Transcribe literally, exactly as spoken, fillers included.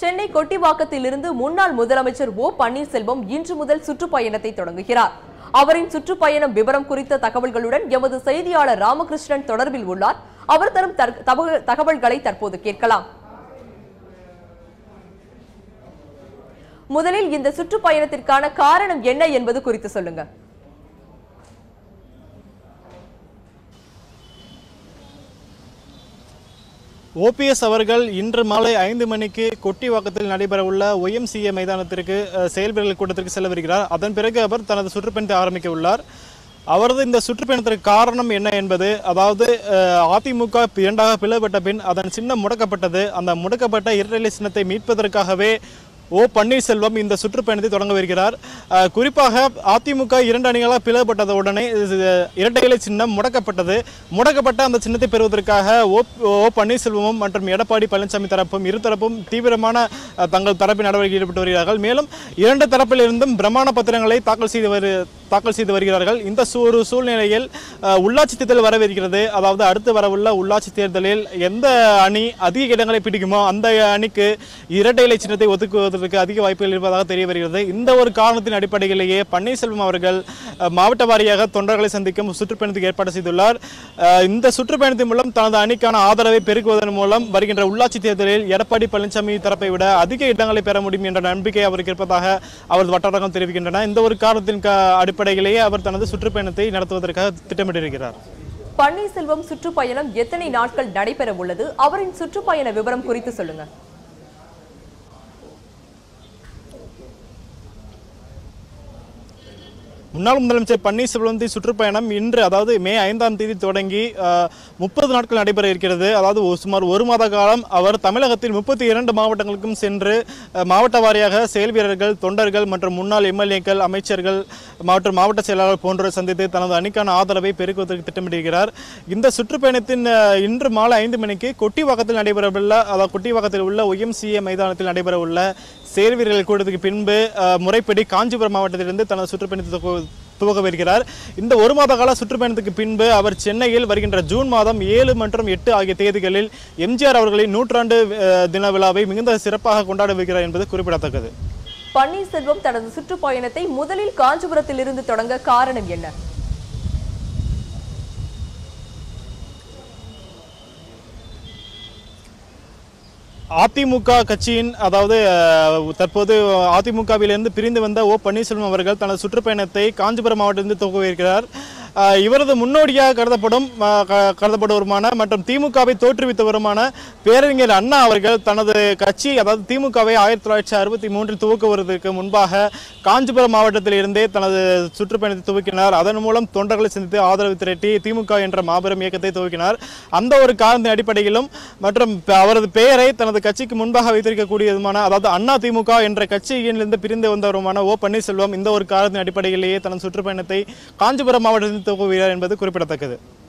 சென்னை கொட்டிவாக்கத்திலிருந்து முன்னாள் முதலமைச்சர் ஓ பன்னீர்செல்வம் இன்று முதல் சுற்றுப்பயணத்தை தொடங்குகிறார். அவரின் சுற்றுப்பயணம் விவரம் குறித்த தகவல்களுடன் எமது செய்தியாளர் ராமகிருஷ்ணன் தொடர்பில் உள்ளார். அவர் தரும் தகவல்களை தற்போது கேட்கலாம். முதலில் இந்த சுற்றுப்பயணத்திற்கான காரணம் என்ன என்பது குறித்து சொல்லுங்க. ஓபிஎஸ் அவர்கள் இன்று மாலை ஐந்து மணிக்கு கொட்டிவாக்கத்தில் நடைபெறவுள்ள ஒய்எம்சிஏ மைதானத்திற்கு செயல்பர்கள் கூட்டத்திற்கு செல்ல வருகிறார். அதன் பிறகு அவர் தனது சுற்றுப்பயணத்தை ஆரம்பிக்க உள்ளார். அவரது இந்த சுற்றுப்பயணத்திற்கு காரணம் என்ன என்பது, அதாவது அதிமுக இரண்டாக பிளவுபட்ட பின் அதன் சின்னம் முடக்கப்பட்டது. அந்த முடக்கப்பட்ட இரட்டை சின்னத்தை மீட்பதற்காகவே ஓ பன்னீர்செல்வம் இந்த சுற்றுப்பயணத்தை தொடங்க வருகிறார். குறிப்பாக அதிமுக இரண்டு அணிகளாக பிளவுபட்டத உடனே இரட்டை இலை சின்னம் முடக்கப்பட்டது. முடக்கப்பட்ட அந்த சின்னத்தை பெறுவதற்காக ஓ ஓ பன்னீர்செல்வமும் மற்றும் எடப்பாடி பழனிசாமி தரப்பும் இருதரப்பும் தீவிரமான தங்கள் தரப்பில் நடவடிக்கை ஈடுபட்டு வருகிறார்கள். மேலும் இரண்டு தரப்பிலிருந்தும் பிரமாண பத்திரங்களை தாக்கல் செய்து வரு தாக்கல் செய்து வருகிறார்கள். இந்த ஒரு சூழ்நிலையில் உள்ளாட்சி தேர்தல் வரவிருக்கிறது. அதாவது அடுத்து வரவுள்ள உள்ளாட்சி தேர்தலில் எந்த அணி அதிக இடங்களை பிடிக்குமோ அந்த அணிக்கு இரட்டை இலை சின்னத்தை ஒதுக்குவதற்கு அதிக வாய்ப்புகள் இருப்பதாக தெரிய வருகிறது. இந்த ஒரு காரணத்தின் அடிப்படையிலேயே பன்னீர்செல்வம் அவர்கள் மாவட்ட வாரியாக தொண்டர்களை சந்திக்கும் சுற்றுப்பயணத்துக்கு ஏற்பாடு செய்துள்ளார். இந்த சுற்றுப்பயணத்தின் மூலம் தனது அணிக்கான ஆதரவை பெருக்குவதன் மூலம் வருகின்ற உள்ளாட்சி தேர்தலில் எடப்பாடி பழனிசாமி தரப்பை விட அதிக இடங்களை பெற முடியும் என்ற நம்பிக்கை அவருக்கு இருப்பதாக அவரது வட்டாரங்கள் தெரிவிக்கின்றன. இந்த ஒரு காரணத்தின் அடிப்படையில் அவர் தனது சுற்றுப்பயணத்தை நடத்துவதற்காக திட்டமிட்டிருக்கிறார். பன்னீர்செல்வம் சுற்றுப்பயணம் எத்தனை நாட்கள் நடைபெற உள்ளது? அவரின் சுற்றுப்பயண விவரம் குறித்து சொல்லுங்க. முன்னாள் முதலமைச்சர் பன்னீர்செல்வத்தின் சுற்றுப்பயணம் இன்று, அதாவது மே ஐந்தாம் தேதி தொடங்கி முப்பது நாட்கள் நடைபெற இருக்கிறது. அதாவது சுமார் ஒரு மாத காலம் அவர் தமிழகத்தில் முப்பத்தி இரண்டு மாவட்டங்களுக்கும் சென்று மாவட்ட வாரியாக செயல் வீரர்கள், தொண்டர்கள் மற்றும் முன்னாள் எம்எல்ஏக்கள், அமைச்சர்கள் மற்றும் மாவட்ட செயலாளர் போன்றோரை சந்தித்து தனது அணிக்கான ஆதரவை பெருக்குவதற்கு திட்டமிட்டிருக்கிறார். இந்த சுற்றுப்பயணத்தின் இன்று மாலை ஐந்து மணிக்கு கொட்டிவாக்கத்தில் நடைபெறவுள்ள, அதாவது கொட்டிவாக்கத்தில் உள்ள ஒய்எம்சிஏ மைதானத்தில் நடைபெறவுள்ள செயல் வீரர்கள் கூட்டத்துக்கு பின்பு முறைப்படி காஞ்சிபுரம் மாவட்டத்திலிருந்து தனது சுற்றுப்பயணத்தை துவக்க வருகிறார். இந்த ஒரு மாத கால சுற்றுப்பயணத்துக்கு பின்பு அவர் சென்னையில் வருகின்ற ஜூன் மாதம் ஏழு மற்றும் எட்டு ஆகிய தேதிகளில் எம்ஜிஆர் அவர்களின் நூற்றாண்டு தின விழாவை மிகுந்த சிறப்பாக கொண்டாடவிருக்கிறார் என்பது குறிப்பிடத்தக்கது. பன்னீர்செல்வம் தனது சுற்றுப்பயணத்தை முதலில் காஞ்சிபுரத்தில் இருந்து தொடங்க காரணம் என்ன? அதிமுக கட்சியின், அதாவது தற்போது அதிமுகவிலிருந்து பிரிந்து வந்த ஓ பன்னீர்செல்வம் அவர்கள் தனது சுற்றுப்பயணத்தை காஞ்சிபுரம் மாவட்டத்திலிருந்து துவக்கவிருக்கிறார். இவரது முன்னோடியாக கருதப்படும் கருதப்படுவருமான மற்றும் திமுகவை தோற்றுவித்தவருமான பேரறிஞர் அண்ணா அவர்கள் தனது கட்சி, அதாவது திமுகவை ஆயிரத்தி தொள்ளாயிரத்தி அறுபத்தி மூன்றில் துவக்குவதற்கு முன்பாக காஞ்சிபுரம் மாவட்டத்தில் இருந்தே தனது சுற்றுப்பயணத்தை துவக்கினார். அதன் மூலம் தொண்டர்களை சந்தித்து ஆதரவு திரட்டி திமுக என்ற மாபெரும் இயக்கத்தை துவக்கினார். அந்த ஒரு காரணத்தின் அடிப்படையிலும் மற்றும் அவரது பெயரை தனது கட்சிக்கு முன்பாக வைத்திருக்கக்கூடியதுமான, அதாவது அண்ணா திமுக என்ற கட்சியிலிருந்து பிரிந்து வந்தவருமான ஓ பன்னீர்செல்வம் இந்த ஒரு காரணத்தின் அடிப்படையிலேயே தனது சுற்றுப்பயணத்தை காஞ்சிபுரம் மாவட்டத்தில் துவக்குகிறார் என்பது குறிப்பிடத்தக்கது.